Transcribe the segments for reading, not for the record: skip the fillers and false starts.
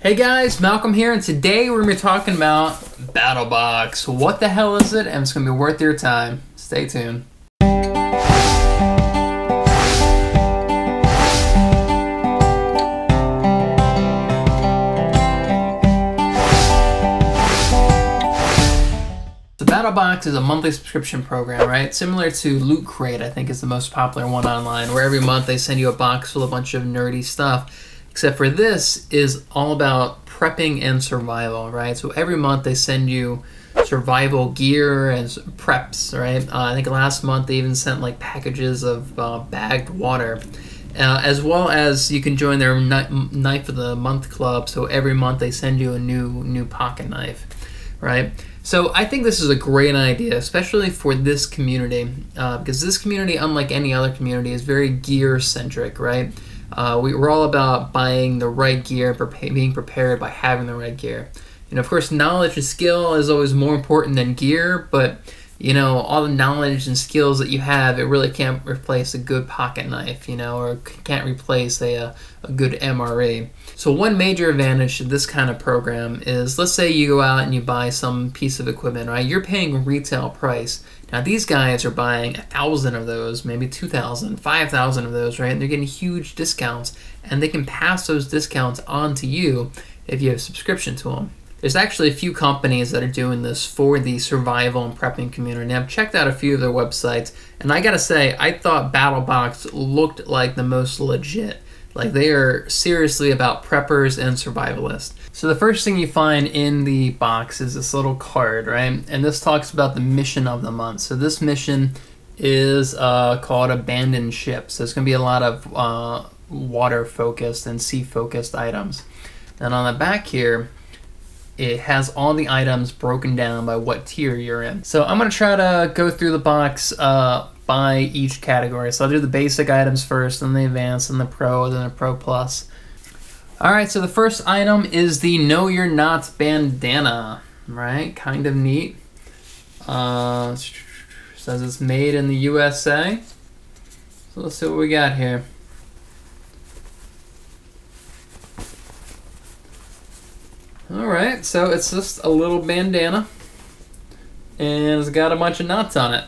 Hey guys, Malcolm here, and today we're going to be talking about Battle Box. What the hell is it? And it's going to be worth your time. Stay tuned. The Battle Box is a monthly subscription program, right? Similar to Loot Crate, I think is the most popular one online, where every month they send you a box full of a bunch of nerdy stuff. Except for this is all about prepping and survival, right? So every month they send you survival gear and preps, right? I think last month they even sent like packages of bagged water, as well as you can join their knife of the month club. So every month they send you a new pocket knife, right? So I think this is a great idea, especially for this community, because this community, unlike any other community, is very gear centric, right? We're all about buying the right gear, being prepared by having the right gear. And of course, knowledge and skill is always more important than gear, but you know, all the knowledge and skills that you have, it really can't replace a good pocket knife, you know, or can't replace a good MRE. So one major advantage to this kind of program is, let's say you go out and you buy some piece of equipment, right? You're paying retail price. Now these guys are buying 1,000 of those, maybe 2,000, 5,000 of those, right? And they're getting huge discounts, and they can pass those discounts on to you if you have a subscription to them. There's actually a few companies that are doing this for the survival and prepping community. Now, I've checked out a few of their websites, and I gotta say, I thought Battle Box looked like the most legit. Like, they are seriously about preppers and survivalists. So the first thing you find in the box is this little card, right? And this talks about the mission of the month. So this mission is called Abandoned Ship. So it's gonna be a lot of water-focused and sea-focused items. And on the back here, it has all the items broken down by what tier you're in. So I'm gonna try to go through the box by each category. So I'll do the basic items first, then the advanced, then the pro, then the pro plus. All right, so the first item is the Know You're Not bandana, right? Kind of neat. Says it's made in the USA. So let's see what we got here. All right, so it's just a little bandana, and it's got a bunch of knots on it.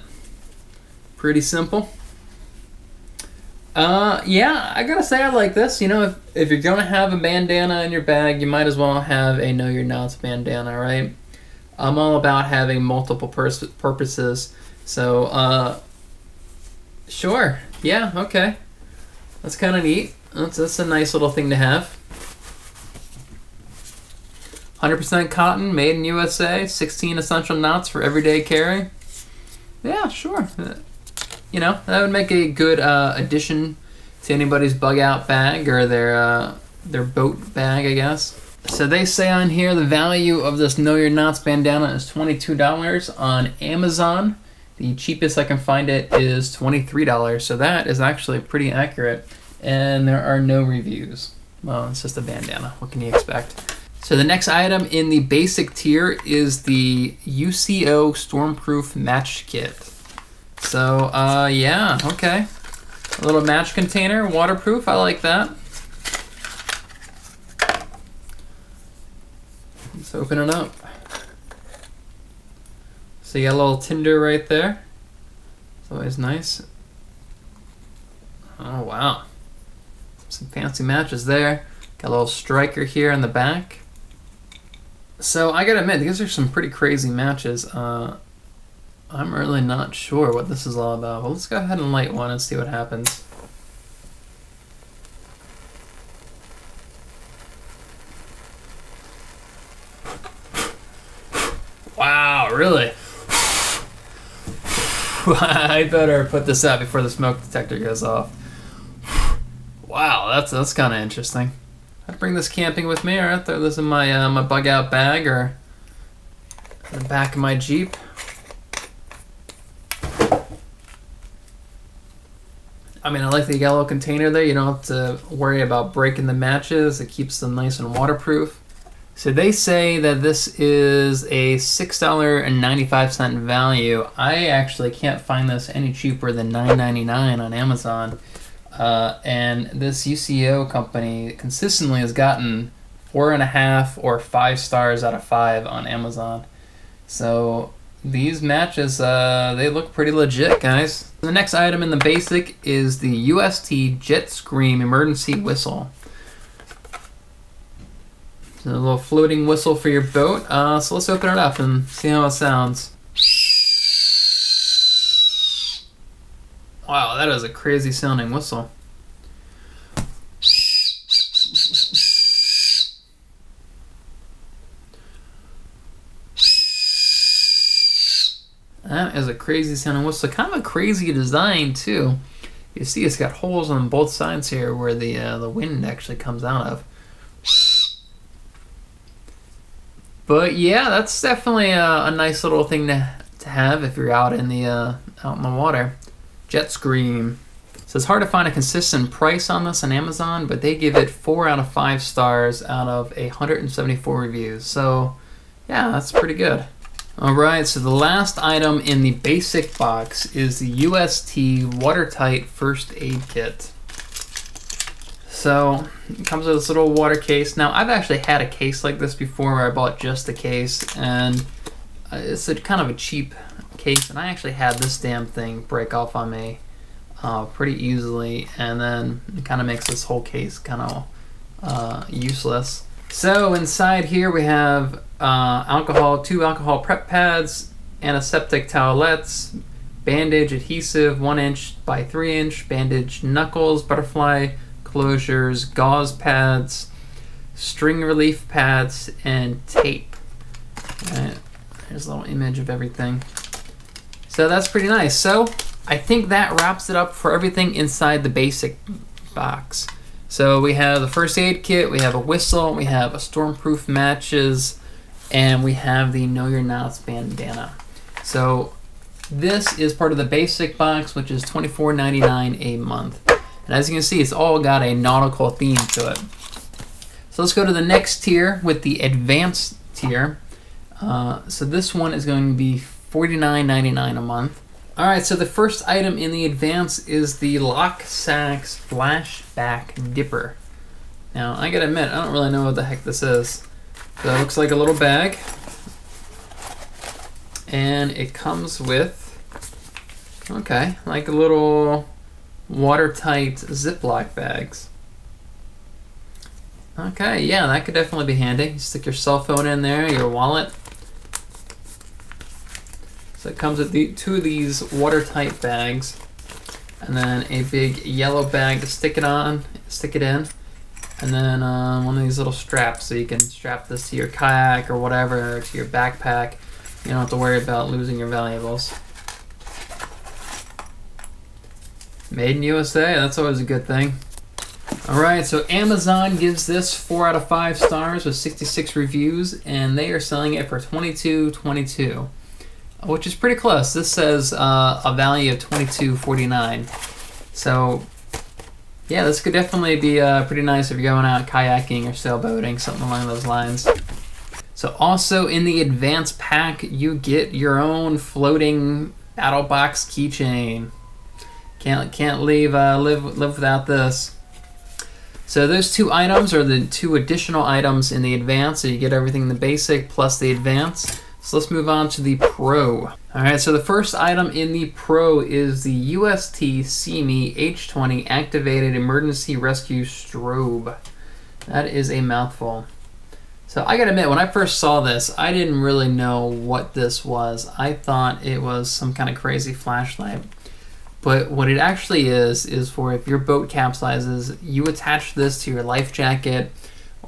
Pretty simple. Yeah, I gotta say I like this. You know, if you're gonna have a bandana in your bag, you might as well have a Know Your Knots bandana, right? I'm all about having multiple purposes, so sure, yeah, okay. That's kind of neat. That's a nice little thing to have. 100% cotton, made in USA, 16 essential knots for everyday carry. Yeah, sure. You know, that would make a good addition to anybody's bug out bag or their boat bag, I guess. So they say on here the value of this Know Your Knots bandana is $22 on Amazon. The cheapest I can find it is $23, so that is actually pretty accurate. And there are no reviews. Well, it's just a bandana. What can you expect? So the next item in the basic tier is the UCO Stormproof Match Kit. So, yeah, okay. A little match container, waterproof, I like that. Let's open it up. So you got a little tinder right there. It's always nice. Oh, wow. Some fancy matches there. Got a little striker here in the back. So I gotta admit, these are some pretty crazy matches. I'm really not sure what this is all about. Well, let's go ahead and light one and see what happens. Wow, really? I better put this out before the smoke detector goes off. Wow, that's kind of interesting. I'd bring this camping with me, or I'd throw this in my my bug out bag, or in the back of my Jeep. I mean, I like the yellow container there. You don't have to worry about breaking the matches. It keeps them nice and waterproof. So they say that this is a $6.95 value. I actually can't find this any cheaper than $9.99 on Amazon. And this UCO company consistently has gotten 4.5 or 5 stars out of 5 on Amazon. So these matches, they look pretty legit, guys. The next item in the basic is the UST Jetscream emergency whistle. So a little floating whistle for your boat. So let's open it up and see how it sounds. Wow, that is a crazy sounding whistle. That is a crazy sounding whistle. Kind of a crazy design too. You see, it's got holes on both sides here where the wind actually comes out of. But yeah, that's definitely a nice little thing to have if you're out in the water. Jetscream. So it's hard to find a consistent price on this on Amazon, but they give it 4 out of 5 stars out of 174 reviews. So yeah, that's pretty good. All right, so the last item in the basic box is the UST watertight first aid kit. So it comes with this little water case. Now I've actually had a case like this before where I bought just a case, and it's a kind of a cheap case, and I actually had this damn thing break off on me pretty easily, and then it kind of makes this whole case kind of useless. So inside here we have alcohol, 2 alcohol prep pads, antiseptic towelettes, bandage adhesive, 1" by 3", bandage knuckles, butterfly closures, gauze pads, string relief pads, and tape. Alright, there's a little image of everything. So that's pretty nice. So I think that wraps it up for everything inside the basic box. So we have the first aid kit, we have a whistle, we have a stormproof matches, and we have the Know Your Knots bandana. So this is part of the basic box, which is $24.99 a month. And as you can see, it's all got a nautical theme to it. So let's go to the next tier with the advanced tier. So this one is going to be $49.99 a month. All right, so the first item in the advanced is the LokSak Splashsak Dipper. Now, I gotta admit, I don't really know what the heck this is. So it looks like a little bag, and it comes with, okay, like a little watertight Ziploc bags. Okay, yeah, that could definitely be handy. You stick your cell phone in there, your wallet. So it comes with two of these watertight bags, and then a big yellow bag to stick it in, and then one of these little straps so you can strap this to your kayak or whatever, or to your backpack. You don't have to worry about losing your valuables. Made in USA, that's always a good thing. All right, so Amazon gives this 4 out of 5 stars with 66 reviews, and they are selling it for $22.22, which is pretty close. This says a value of $22.49. So yeah, this could definitely be pretty nice if you're going out kayaking or sailboating, something along those lines. So also in the advanced pack, you get your own floating Battle Box keychain. Can't live without this. So those two items are the two additional items in the advanced. So you get everything in the basic plus the advanced. So let's move on to the Pro. All right, so the first item in the Pro is the UST SEMI H20 Activated Emergency Rescue Strobe. That is a mouthful. So I gotta admit, when I first saw this, I didn't really know what this was. I thought it was some kind of crazy flashlight. But what it actually is for if your boat capsizes, you attach this to your life jacket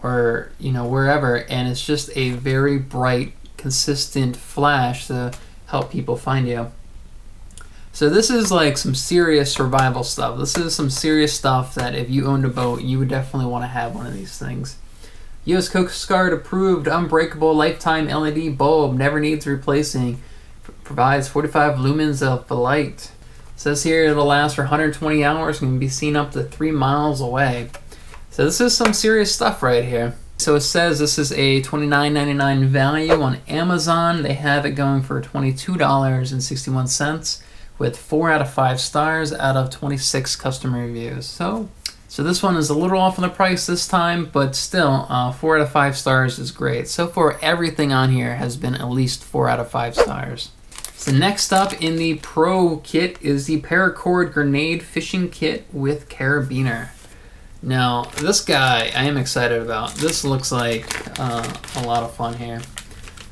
or, you know, wherever, and it's just a very bright, consistent flash to help people find you. So this is like some serious survival stuff. This is some serious stuff that if you owned a boat, you would definitely want to have one of these things. U.S. Coast Guard approved unbreakable lifetime LED bulb, never needs replacing, provides 45 lumens of light. Says here it'll last for 120 hours and can be seen up to 3 miles away. So this is some serious stuff right here. So it says this is a $29.99 value on Amazon. They have it going for $22.61 with 4 out of 5 stars out of 26 customer reviews. So So this one is a little off on the price this time, but still 4 out of 5 stars is great. So far everything on here has been at least 4 out of 5 stars. So next up in the Pro Kit is the Paracord Grenade Fishing Kit with Carabiner. Now this guy I am excited about. This looks like a lot of fun here.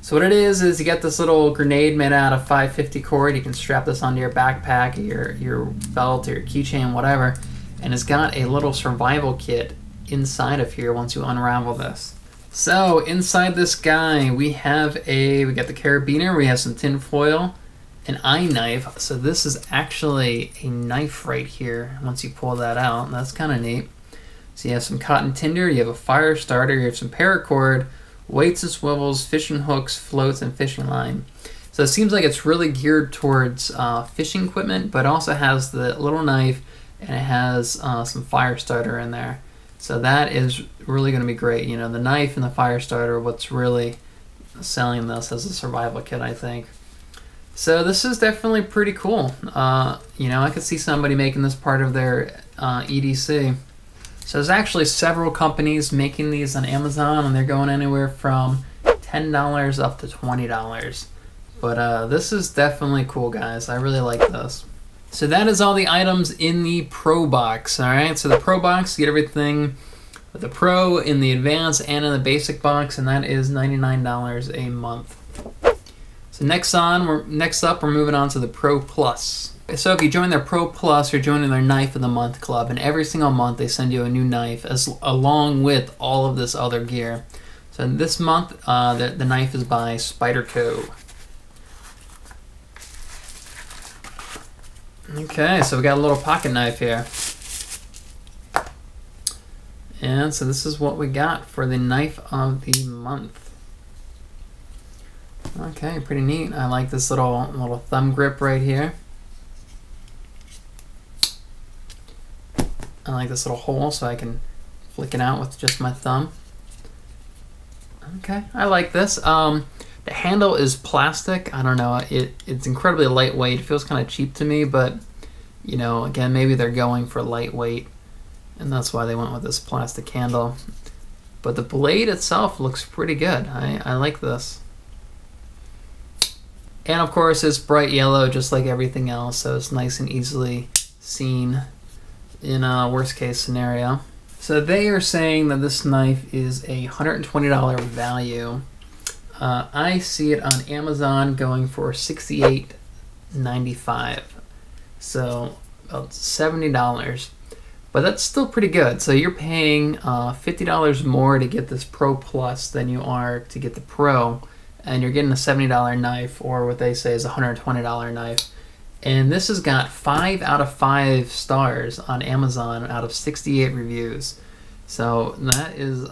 So what it is you get this little grenade made out of 550 cord. You can strap this onto your backpack, your belt, or your keychain, whatever. And it's got a little survival kit inside of here once you unravel this. So inside this guy we got the carabiner, we have some tin foil, an eye knife. So this is actually a knife right here once you pull that out. That's kind of neat. So you have some cotton tinder, you have a fire starter, you have some paracord, weights and swivels, fishing hooks, floats, and fishing line. So it seems like it's really geared towards fishing equipment, but also has the little knife and it has some fire starter in there. So that is really going to be great. You know, the knife and the fire starter are what's really selling this as a survival kit, I think. So this is definitely pretty cool. You know, I could see somebody making this part of their EDC. So there's actually several companies making these on Amazon, and they're going anywhere from $10 up to $20. But this is definitely cool, guys. I really like this. So that is all the items in the Pro Box, all right? So the Pro Box, you get everything with the Pro in the Advanced and in the Basic Box, and that is $99 a month. So next up, we're moving on to the Pro Plus. So if you join their Pro Plus, you're joining their Knife of the Month club, and every single month they send you a new knife along with all of this other gear. So this month, the knife is by Spyderco. Okay, so we got a little pocket knife here. And so this is what we got for the Knife of the Month. Okay, pretty neat. I like this little thumb grip right here. I like this little hole so I can flick it out with just my thumb. Okay, I like this. The handle is plastic. I don't know, it's incredibly lightweight. It feels kind of cheap to me, but you know, again, maybe they're going for lightweight and that's why they went with this plastic handle. But the blade itself looks pretty good. I like this. And of course it's bright yellow just like everything else, so it's nice and easily seen in a worst case scenario. So they are saying that this knife is a $120 value. I see it on Amazon going for $68.95, so about $70, but that's still pretty good. So you're paying $50 more to get this Pro Plus than you are to get the Pro, and you're getting a $70 knife, or what they say is a $120 knife. And this has got 5 out of 5 stars on Amazon out of 68 reviews. So that is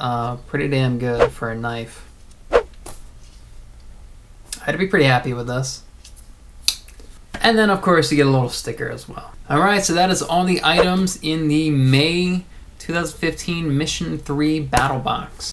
pretty damn good for a knife. I'd be pretty happy with this. And then of course you get a little sticker as well. Alright, so that is all the items in the May 2015 Mission 3 Battle Box.